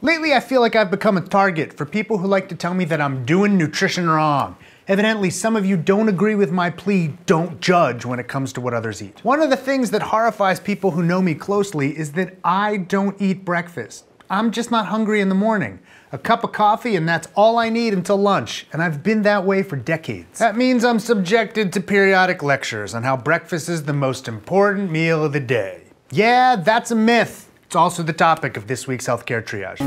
Lately, I feel like I've become a target for people who like to tell me that I'm doing nutrition wrong. Evidently, some of you don't agree with my plea, don't judge when it comes to what others eat. One of the things that horrifies people who know me closely is that I don't eat breakfast. I'm just not hungry in the morning. A cup of coffee and that's all I need until lunch, and I've been that way for decades. That means I'm subjected to periodic lectures on how breakfast is the most important meal of the day. Yeah, that's a myth. It's also the topic of this week's Healthcare Triage.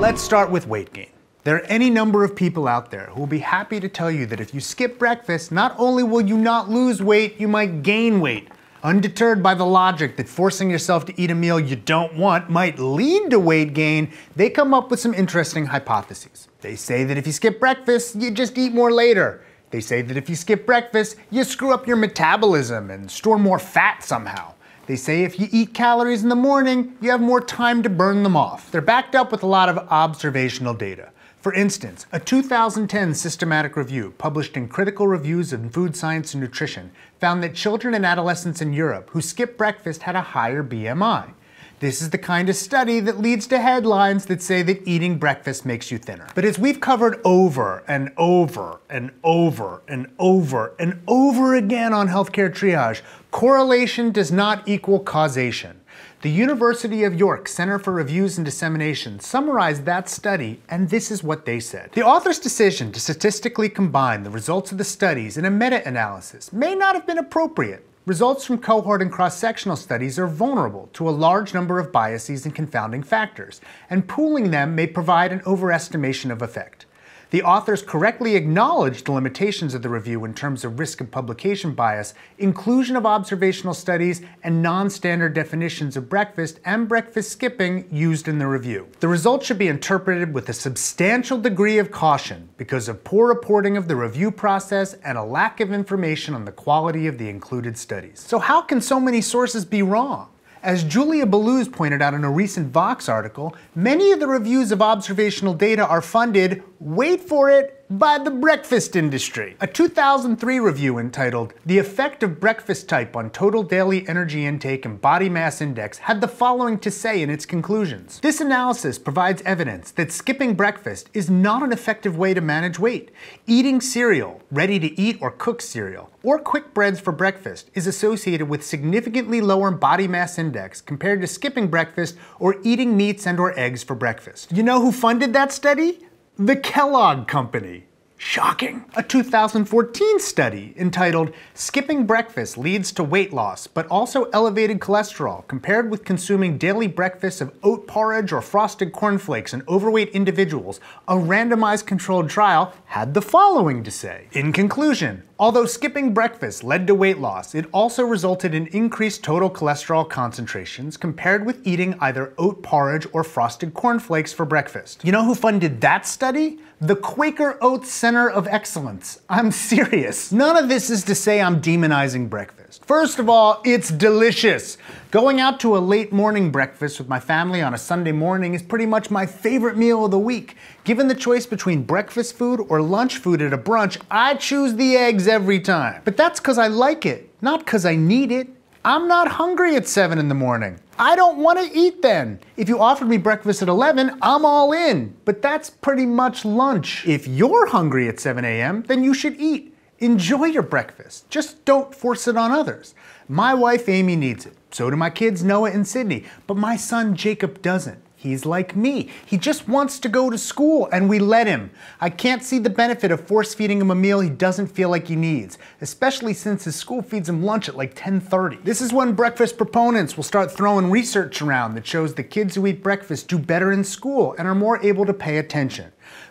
Let's start with weight gain. There are any number of people out there who will be happy to tell you that if you skip breakfast, not only will you not lose weight, you might gain weight, undeterred by the logic that forcing yourself to eat a meal you don't want might lead to weight gain. They come up with some interesting hypotheses. They say that if you skip breakfast, you just eat more later. They say that if you skip breakfast, you screw up your metabolism and store more fat somehow. They say if you eat calories in the morning, you have more time to burn them off. They're backed up with a lot of observational data. For instance, a 2010 systematic review published in Critical Reviews of Food Science and Nutrition found that children and adolescents in Europe who skip breakfast had a higher BMI. This is the kind of study that leads to headlines that say that eating breakfast makes you thinner. But as we've covered over and over and over and over and over again on Healthcare Triage, correlation does not equal causation. The University of York Center for Reviews and Dissemination summarized that study, and this is what they said. The author's decision to statistically combine the results of the studies in a meta-analysis may not have been appropriate. Results from cohort and cross-sectional studies are vulnerable to a large number of biases and confounding factors, and pooling them may provide an overestimation of effect. The authors correctly acknowledged the limitations of the review in terms of risk of publication bias, inclusion of observational studies, and non-standard definitions of breakfast and breakfast skipping used in the review. The results should be interpreted with a substantial degree of caution because of poor reporting of the review process and a lack of information on the quality of the included studies. So how can so many sources be wrong? As Julia Belluz pointed out in a recent Vox article, many of the reviews of observational data are funded, wait for it, by the breakfast industry. A 2003 review entitled, "The Effect of Breakfast Type on Total Daily Energy Intake and Body Mass Index," had the following to say in its conclusions. This analysis provides evidence that skipping breakfast is not an effective way to manage weight. Eating cereal, ready-to-eat or cooked cereal, or quick breads for breakfast is associated with significantly lower body mass index compared to skipping breakfast or eating meats and or eggs for breakfast. You know who funded that study? The Kellogg Company. Shocking. A 2014 study entitled, "Skipping Breakfast Leads to Weight Loss, but Also Elevated Cholesterol Compared with Consuming Daily Breakfasts of Oat Porridge or Frosted Cornflakes in Overweight Individuals," a randomized controlled trial, had the following to say. In conclusion, although skipping breakfast led to weight loss, it also resulted in increased total cholesterol concentrations compared with eating either oat porridge or frosted cornflakes for breakfast. You know who funded that study? The Quaker Oats Center of Excellence. I'm serious. None of this is to say I'm demonizing breakfast. First of all, it's delicious. Going out to a late morning breakfast with my family on a Sunday morning is pretty much my favorite meal of the week. Given the choice between breakfast food or lunch food at a brunch, I choose the eggs every time. But that's because I like it, not because I need it. I'm not hungry at 7 in the morning. I don't want to eat then. If you offered me breakfast at 11, I'm all in. But that's pretty much lunch. If you're hungry at 7 a.m., then you should eat. Enjoy your breakfast. Just don't force it on others. My wife Amy needs it. So do my kids Noah and Sydney. But my son Jacob doesn't. He's like me. He just wants to go to school, and we let him. I can't see the benefit of force-feeding him a meal he doesn't feel like he needs, especially since his school feeds him lunch at like 10:30. This is when breakfast proponents will start throwing research around that shows the kids who eat breakfast do better in school and are more able to pay attention.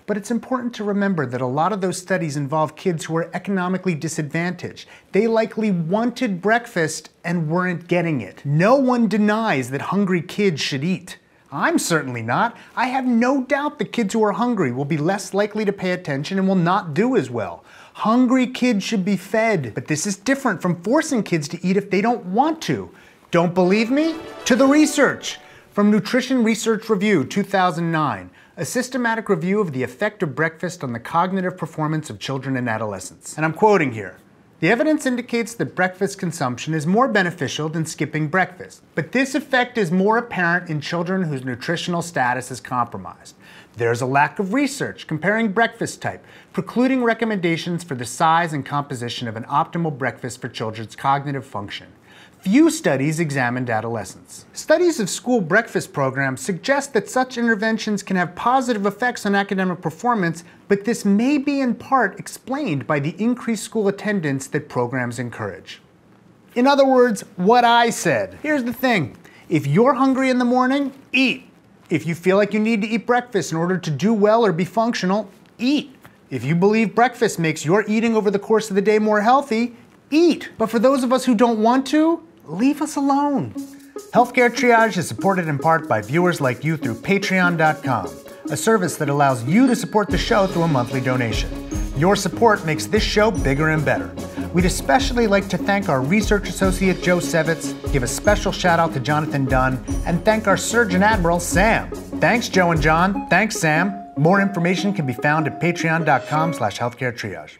But it's important to remember that a lot of those studies involve kids who are economically disadvantaged. They likely wanted breakfast and weren't getting it. No one denies that hungry kids should eat. I'm certainly not. I have no doubt that kids who are hungry will be less likely to pay attention and will not do as well. Hungry kids should be fed. But this is different from forcing kids to eat if they don't want to. Don't believe me? To the research! From Nutrition Research Review 2009, a systematic review of the effect of breakfast on the cognitive performance of children and adolescents. And I'm quoting here. The evidence indicates that breakfast consumption is more beneficial than skipping breakfast, but this effect is more apparent in children whose nutritional status is compromised. There's a lack of research comparing breakfast type, precluding recommendations for the size and composition of an optimal breakfast for children's cognitive function. Few studies examined adolescents. Studies of school breakfast programs suggest that such interventions can have positive effects on academic performance, but this may be in part explained by the increased school attendance that programs encourage. In other words, what I said. Here's the thing. If you're hungry in the morning, eat. If you feel like you need to eat breakfast in order to do well or be functional, eat. If you believe breakfast makes your eating over the course of the day more healthy, eat. But for those of us who don't want to, leave us alone. Healthcare Triage is supported in part by viewers like you through Patreon.com, a service that allows you to support the show through a monthly donation. Your support makes this show bigger and better. We'd especially like to thank our research associate, Joe Sevitz, give a special shout out to Jonathan Dunn, and thank our Surgeon Admiral, Sam. Thanks, Joe and John. Thanks, Sam. More information can be found at patreon.com/healthcaretriage.